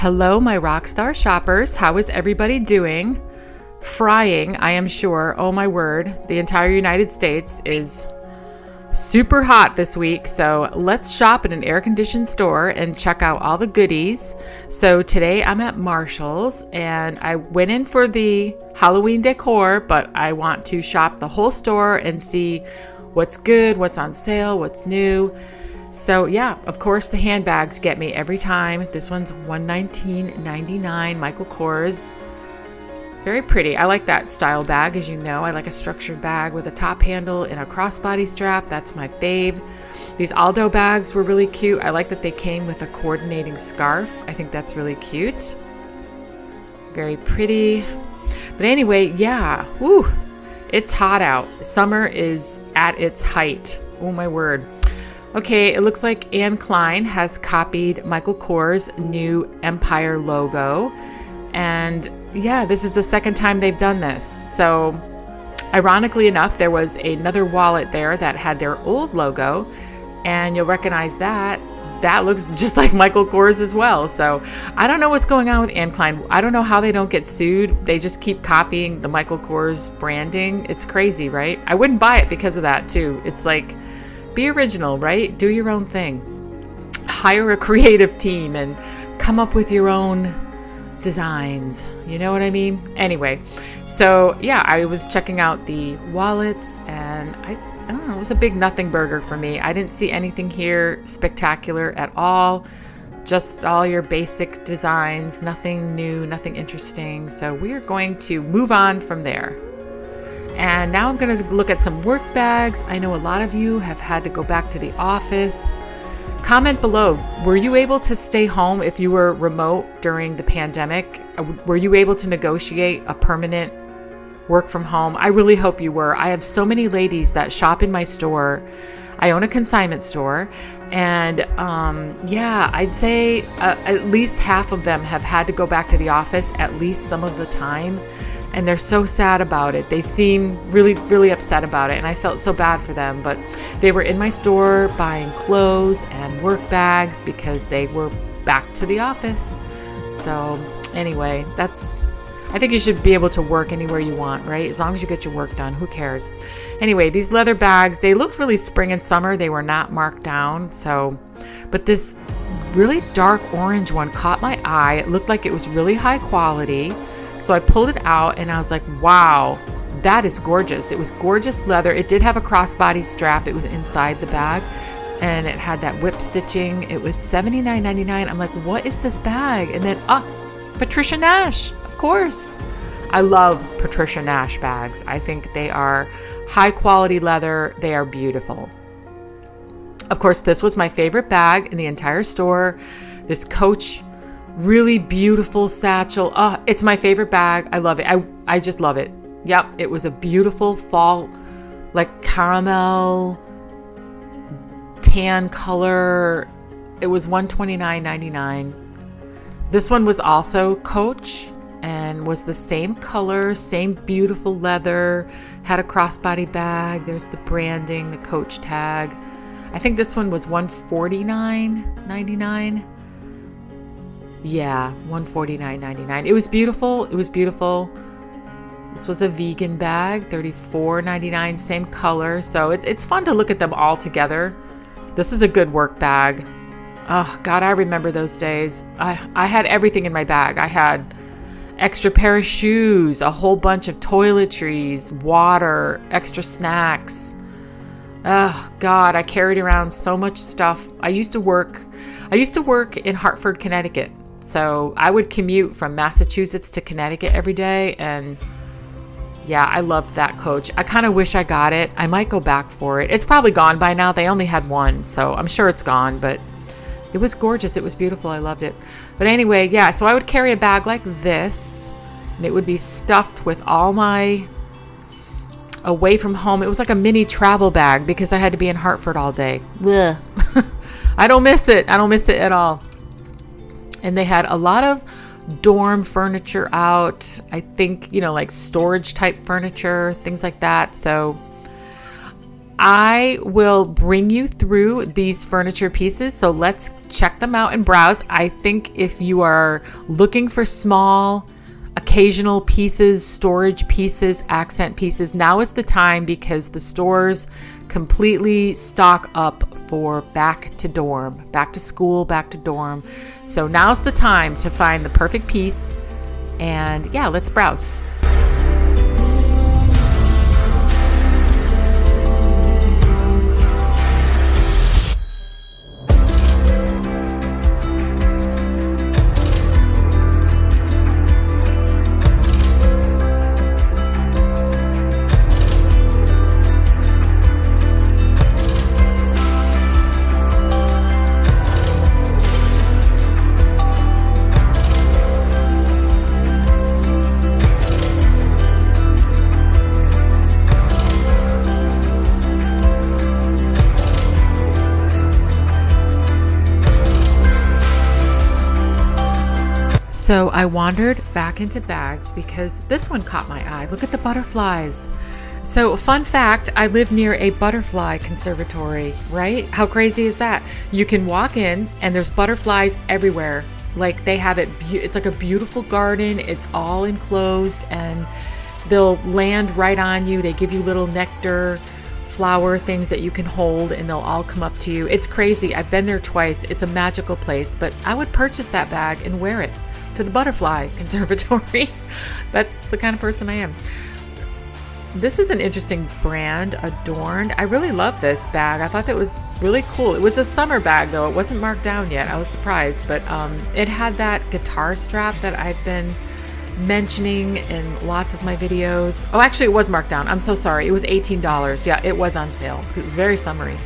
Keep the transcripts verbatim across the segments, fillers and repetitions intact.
Hello, my rock star shoppers. How is everybody doing? Frying, I am sure. Oh my word. The entire United States is super hot this week. So let's shop at an air-conditioned store and check out all the goodies. So today I'm at Marshalls and I went in for the Halloween decor, but I want to shop the whole store and see what's good, what's on sale, what's new. So yeah, of course the handbags get me every time. This one's one nineteen ninety-nine, Michael Kors. Very pretty. I like that style bag, as you know. I like a structured bag with a top handle and a crossbody strap. That's my fave. These Aldo bags were really cute. I like that they came with a coordinating scarf. I think that's really cute. Very pretty. But anyway, yeah, woo, it's hot out. Summer is at its height. Oh my word. Okay, it looks like Anne Klein has copied Michael Kors' new Empire logo. And yeah, this is the second time they've done this. So ironically enough, there was another wallet there that had their old logo, and you'll recognize that. That looks just like Michael Kors as well. So I don't know what's going on with Anne Klein. I don't know how they don't get sued. They just keep copying the Michael Kors branding. It's crazy, right? I wouldn't buy it because of that too. It's like, be original, right? Do your own thing. Hire a creative team and come up with your own designs. You know what I mean? Anyway, so yeah, I was checking out the wallets and I, I don't know, it was a big nothing burger for me. I didn't see anything here spectacular at all. Just all your basic designs, nothing new, nothing interesting. So we are going to move on from there. And now I'm going to look at some work bags. I know a lot of you have had to go back to the office. Comment below, were you able to stay home if you were remote during the pandemic? Were you able to negotiate a permanent work from home? I really hope you were. I have so many ladies that shop in my store. I own a consignment store. And um, yeah, I'd say uh, at least half of them have had to go back to the office at least some of the time. And they're so sad about it. They seem really, really upset about it. And I felt so bad for them, but they were in my store buying clothes and work bags because they were back to the office. So anyway, that's, I think you should be able to work anywhere you want, right? As long as you get your work done, who cares? Anyway, these leather bags, they looked really spring and summer. They were not marked down. So, but this really dark orange one caught my eye. It looked like it was really high quality. So I pulled it out and I was like, wow, that is gorgeous. It was gorgeous leather. It did have a crossbody strap. It was inside the bag and it had that whip stitching. It was seventy-nine ninety-nine. I'm like, what is this bag? And then, ah, Patricia Nash, of course. I love Patricia Nash bags. I think they are high quality leather. They are beautiful. Of course, this was my favorite bag in the entire store. This Coach really beautiful satchel. Oh, it's my favorite bag. I love it. I, I just love it. Yep. It was a beautiful fall, like caramel tan color. It was one twenty-nine ninety-nine. This one was also Coach and was the same color, same beautiful leather, had a crossbody bag. There's the branding, the Coach tag. I think this one was one forty-nine ninety-nine. Yeah, one forty-nine ninety-nine. It was beautiful. It was beautiful. This was a vegan bag, thirty-four ninety-nine, same color. So it's, it's fun to look at them all together. This is a good work bag. Oh, God, I remember those days. I, I had everything in my bag. I had extra pair of shoes, a whole bunch of toiletries, water, extra snacks. Oh, God, I carried around so much stuff. I used to work. I used to work in Hartford, Connecticut. So I would commute from Massachusetts to Connecticut every day. And yeah, I loved that Coach. I kind of wish I got it. I might go back for it. It's probably gone by now. They only had one, so I'm sure it's gone, but it was gorgeous. It was beautiful. I loved it. But anyway, yeah, so I would carry a bag like this and it would be stuffed with all my away from home. It was like a mini travel bag because I had to be in Hartford all day. Yeah. I don't miss it. I don't miss it at all. And they had a lot of dorm furniture out. I think, you know, like storage type furniture, things like that. So I will bring you through these furniture pieces, so let's check them out and browse. I think if you are looking for small, occasional pieces, storage pieces, accent pieces, now is the time, because the stores completely stock up for back to dorm, back to school, back to dorm. So now's the time to find the perfect piece, and yeah, let's browse. So I wandered back into bags because this one caught my eye. Look at the butterflies. So fun fact, I live near a butterfly conservatory, right? How crazy is that? You can walk in and there's butterflies everywhere. Like they have it, it's like a beautiful garden. It's all enclosed and they'll land right on you. They give you little nectar, flower things that you can hold, and they'll all come up to you. It's crazy. I've been there twice. It's a magical place, but I would purchase that bag and wear it to the butterfly conservatory. That's the kind of person I am. This is an interesting brand, Adorned. I really love this bag. I thought that was really cool. It was a summer bag though. It wasn't marked down yet. I was surprised, but um, it had that guitar strap that I've been mentioning in lots of my videos. Oh, actually it was marked down. I'm so sorry. It was eighteen dollars. Yeah, it was on sale. It was very summery.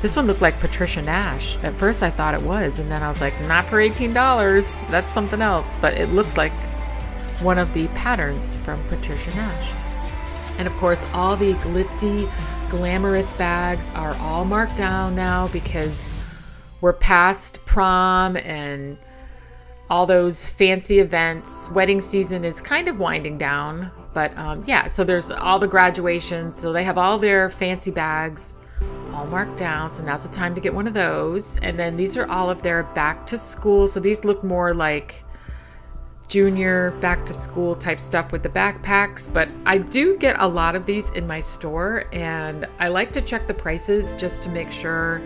This one looked like Patricia Nash. At first I thought it was, and then I was like, not for eighteen dollars, that's something else. But it looks like one of the patterns from Patricia Nash. And of course, all the glitzy, glamorous bags are all marked down now because we're past prom and all those fancy events. Wedding season is kind of winding down, but um, yeah, so there's all the graduations. So they have all their fancy bags all marked down, so now's the time to get one of those. And then these are all of their back to school, so these look more like junior back to school type stuff with the backpacks. But I do get a lot of these in my store, and I like to check the prices just to make sure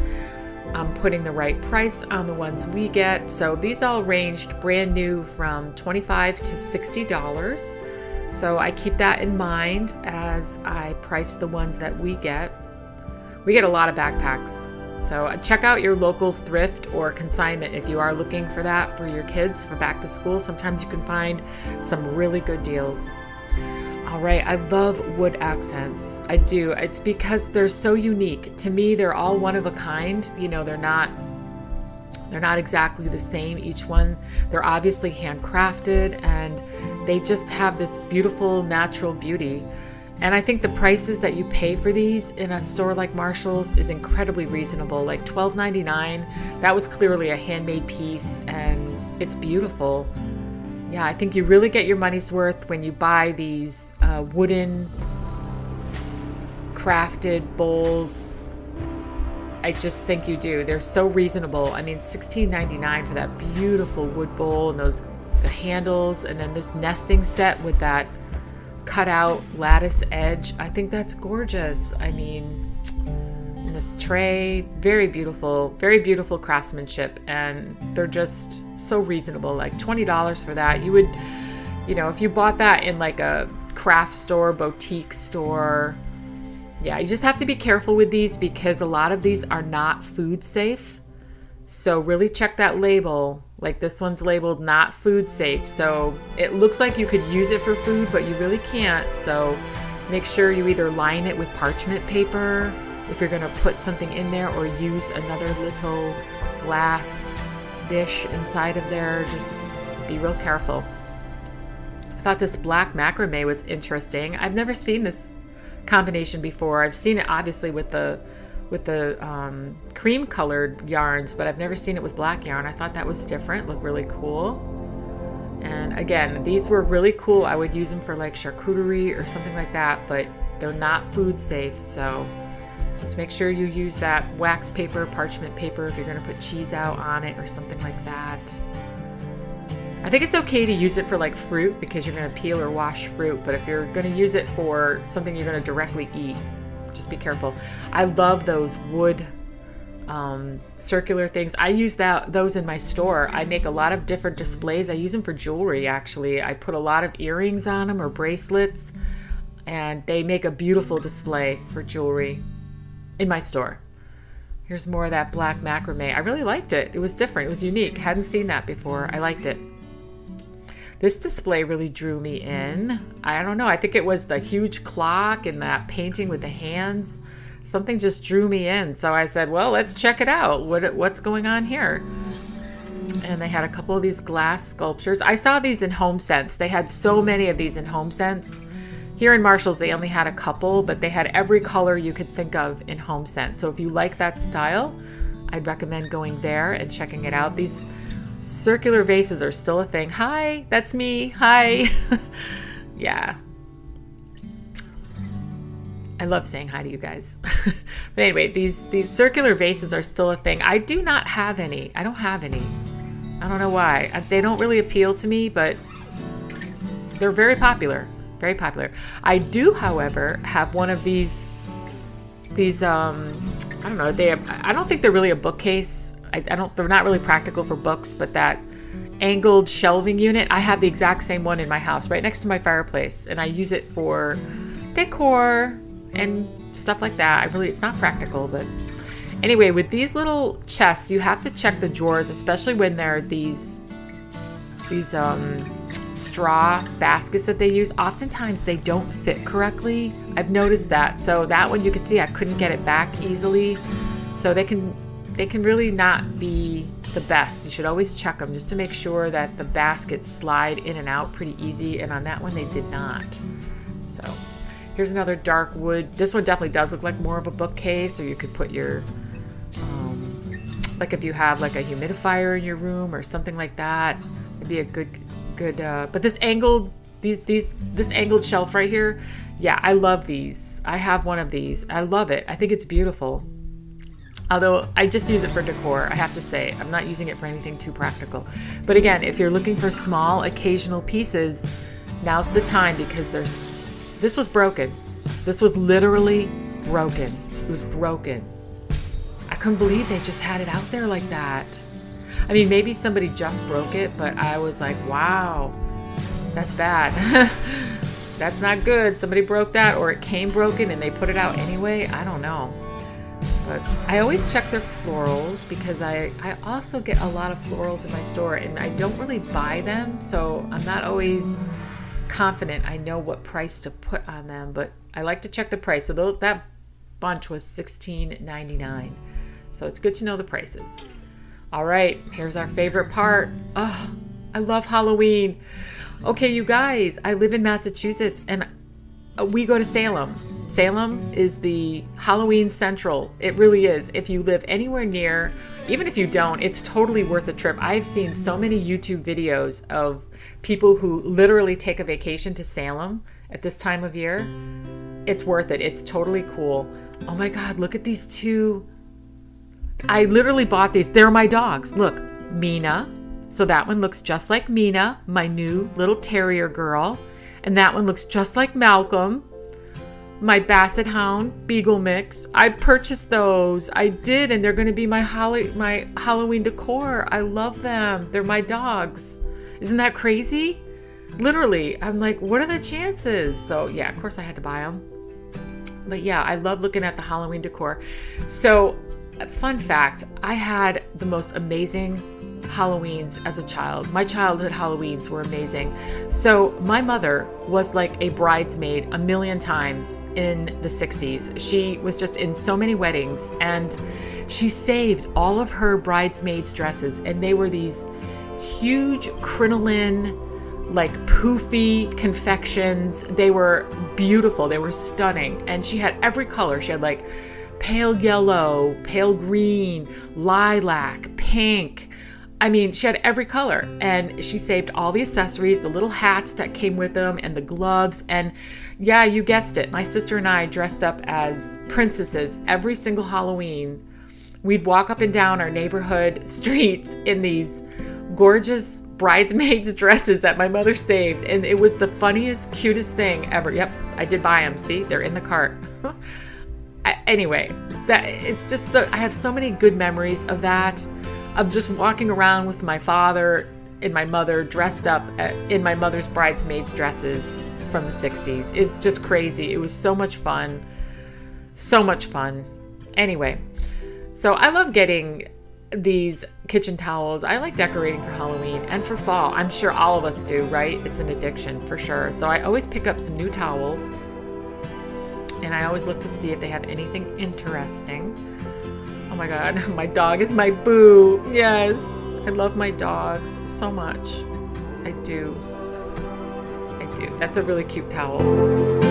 I'm putting the right price on the ones we get. So these all ranged brand new from twenty-five to sixty dollars, so I keep that in mind as I price the ones that we get. We get a lot of backpacks, so check out your local thrift or consignment if you are looking for that for your kids for back to school. Sometimes you can find some really good deals. All right, I love wood accents. I do. It's because they're so unique. To me, they're all one of a kind. You know, they're not they're not exactly the same, each one. They're obviously handcrafted, and they just have this beautiful natural beauty. And I think the prices that you pay for these in a store like Marshalls is incredibly reasonable, like twelve ninety-nine. That was clearly a handmade piece, and it's beautiful. Yeah, I think you really get your money's worth when you buy these uh, wooden crafted bowls. I just think you do. They're so reasonable. I mean, sixteen ninety-nine for that beautiful wood bowl and those the handles, and then this nesting set with that cut out lattice edge. I think that's gorgeous. I mean, in this tray, very beautiful, very beautiful craftsmanship, and they're just so reasonable. Like twenty dollars for that. You would, you know, if you bought that in like a craft store, boutique store, yeah, you just have to be careful with these because a lot of these are not food safe. So really check that label. Like this one's labeled not food safe, so it looks like you could use it for food, but you really can't. So make sure you either line it with parchment paper if you're gonna put something in there, or use another little glass dish inside of there. Just be real careful. I thought this black macrame was interesting. I've never seen this combination before. I've seen it obviously with the with the um, cream colored yarns, but I've never seen it with black yarn. I thought that was different, looked really cool. And again, these were really cool. I would use them for like charcuterie or something like that, but they're not food safe. So Just make sure you use that wax paper, parchment paper, if you're going to put cheese out on it or something like that. I think it's okay to use it for like fruit because you're going to peel or wash fruit, but if you're going to use it for something you're going to directly eat, just be careful. I love those wood um, circular things. I use that those in my store. I make a lot of different displays. I use them for jewelry, actually. I put a lot of earrings on them or bracelets, and they make a beautiful display for jewelry in my store. Here's more of that black macrame. I really liked it. It was different. It was unique. Hadn't seen that before. I liked it. This display really drew me in. I don't know. I think it was the huge clock and that painting with the hands. Something just drew me in. So I said, well, let's check it out. What, what's going on here? And they had a couple of these glass sculptures. I saw these in HomeSense. They had so many of these in HomeSense. Here in Marshalls, they only had a couple, but they had every color you could think of in HomeSense. So if you like that style, I'd recommend going there and checking it out. These circular vases are still a thing. Hi, that's me. Hi. Yeah. I love saying hi to you guys. But anyway, these, these circular vases are still a thing. I do not have any. I don't have any. I don't know why. They don't really appeal to me, but they're very popular. Very popular. I do, however, have one of these, these, um, I don't know, they, I don't think they're really a bookcase. I, I don't, they're not really practical for books, but that angled shelving unit, I have the exact same one in my house right next to my fireplace, and I use it for decor and stuff like that. I really, it's not practical, but anyway, with these little chests, you have to check the drawers, especially when they're these, these, um, straw baskets that they use. Oftentimes they don't fit correctly. I've noticed that. So that one, you can see I couldn't get it back easily. So they can they can really not be the best. You should always check them just to make sure that the baskets slide in and out pretty easy. And on that one, they did not. So here's another dark wood. This one definitely does look like more of a bookcase, or you could put your um, like if you have like a humidifier in your room or something like that, it'd be a good good uh but this angled these these this angled shelf right here, yeah, I love these. I have one of these. I love it. I think it's beautiful, although I just use it for decor. I have to say, I'm not using it for anything too practical. But again, if you're looking for small occasional pieces, now's the time, because there's this was broken. This was literally broken. It was broken. I couldn't believe they just had it out there like that. I mean, maybe somebody just broke it, but I was like, wow, that's bad. That's not good. Somebody broke that, or it came broken and they put it out anyway. I don't know. But I always check their florals, because I, I also get a lot of florals in my store, and I don't really buy them. So I'm not always confident I know what price to put on them, but I like to check the price. So th that bunch was sixteen ninety-nine. So it's good to know the prices. All right, here's our favorite part. Oh, I love Halloween. Okay, you guys, I live in Massachusetts, and we go to Salem. Salem is the Halloween Central. It really is. If you live anywhere near, even if you don't, it's totally worth the trip. I've seen so many YouTube videos of people who literally take a vacation to Salem at this time of year. It's worth it. It's totally cool. Oh my God, look at these two. I literally bought these. They're my dogs. Look, Mina. So that one looks just like Mina, my new little terrier girl. And that one looks just like Malcolm, my basset hound beagle mix. I purchased those. I did, and they're going to be my hol- my Halloween decor. I love them. They're my dogs. Isn't that crazy? Literally. I'm like, what are the chances? So yeah, of course I had to buy them. But yeah, I love looking at the Halloween decor. So fun fact, I had the most amazing Halloweens as a child. My childhood Halloweens were amazing. So my mother was like a bridesmaid a million times in the sixties. She was just in so many weddings, and she saved all of her bridesmaids' dresses, and they were these huge crinoline, like poofy confections. They were beautiful. They were stunning. And she had every color. She had like pale yellow, pale green, lilac, pink, I mean, she had every color, and she saved all the accessories, the little hats that came with them and the gloves. And yeah, you guessed it. My sister and I dressed up as princesses every single Halloween. We'd walk up and down our neighborhood streets in these gorgeous bridesmaids dresses that my mother saved. And it was the funniest, cutest thing ever. Yep, I did buy them. See, they're in the cart. Anyway, that it's just so, I have so many good memories of that. Of just walking around with my father and my mother dressed up in my mother's bridesmaids dresses from the sixties. It's just crazy. It was so much fun. So much fun. Anyway, so I love getting these kitchen towels. I like decorating for Halloween and for fall. I'm sure all of us do, right? It's an addiction for sure. So I always pick up some new towels, and I always look to see if they have anything interesting. Oh my God, my dog is my boo. Yes, I love my dogs so much. I do. I do. That's a really cute towel.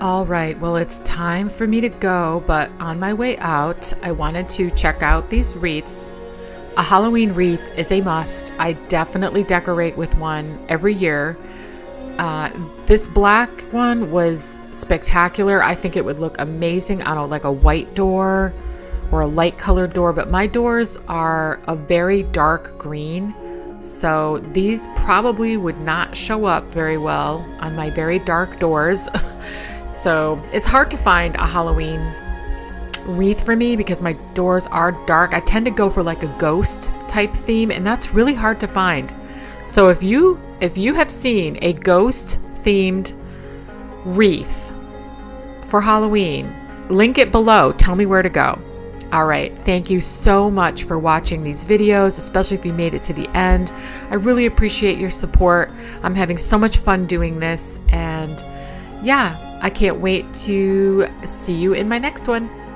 All right, well, it's time for me to go, but on my way out, I wanted to check out these wreaths. A Halloween wreath is a must. I definitely decorate with one every year. Uh, this black one was spectacular. I think it would look amazing on a, like a white door or a light colored door, but my doors are a very dark green. So these probably would not show up very well on my very dark doors. So it's hard to find a Halloween wreath for me because my doors are dark. I tend to go for like a ghost type theme, and that's really hard to find. So if you if you have seen a ghost themed wreath for Halloween, link it below. Tell me where to go. All right, thank you so much for watching these videos, especially if you made it to the end. I really appreciate your support. I'm having so much fun doing this, and yeah, I can't wait to see you in my next one.